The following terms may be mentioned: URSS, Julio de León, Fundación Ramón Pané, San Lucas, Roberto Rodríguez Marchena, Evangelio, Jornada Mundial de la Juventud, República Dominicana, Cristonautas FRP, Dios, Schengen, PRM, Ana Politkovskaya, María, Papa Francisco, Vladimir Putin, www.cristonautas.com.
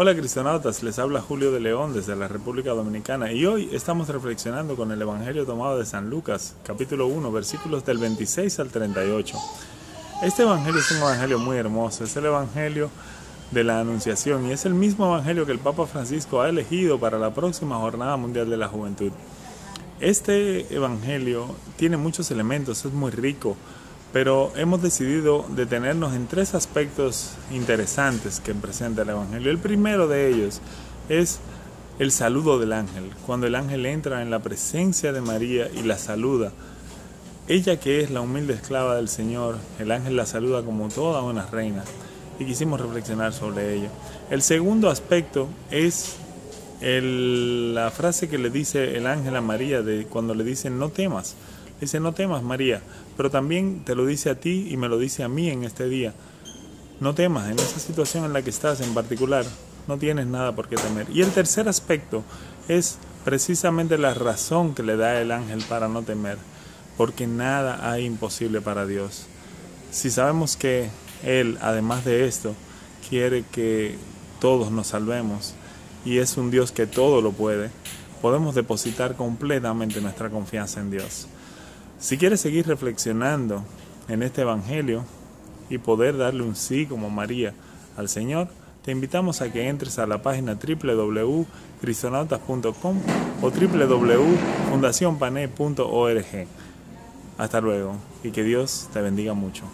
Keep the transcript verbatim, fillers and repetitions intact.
Hola cristonautas, les habla Julio de León desde la República Dominicana y hoy estamos reflexionando con el Evangelio tomado de San Lucas, capítulo uno, versículos del veintiséis al treinta y ocho. Este Evangelio es un Evangelio muy hermoso, es el Evangelio de la Anunciación y es el mismo Evangelio que el Papa Francisco ha elegido para la próxima Jornada Mundial de la Juventud. Este Evangelio tiene muchos elementos, es muy rico, pero hemos decidido detenernos en tres aspectos interesantes que presenta el Evangelio. El primero de ellos es el saludo del ángel. Cuando el ángel entra en la presencia de María y la saluda, ella que es la humilde esclava del Señor, el ángel la saluda como toda una reina y quisimos reflexionar sobre ello. El segundo aspecto es el, la frase que le dice el ángel a María de, cuando le dice no temas. Dice, no temas María, pero también te lo dice a ti y me lo dice a mí en este día. No temas, en esa situación en la que estás en particular, no tienes nada por qué temer. Y el tercer aspecto es precisamente la razón que le da el ángel para no temer, porque nada hay imposible para Dios. Si sabemos que Él, además de esto, quiere que todos nos salvemos y es un Dios que todo lo puede, podemos depositar completamente nuestra confianza en Dios. Si quieres seguir reflexionando en este Evangelio y poder darle un sí como María al Señor, te invitamos a que entres a la página doble u doble u doble u punto cristonautas punto com o doble u doble u doble u punto fundación pane punto org. Hasta luego y que Dios te bendiga mucho.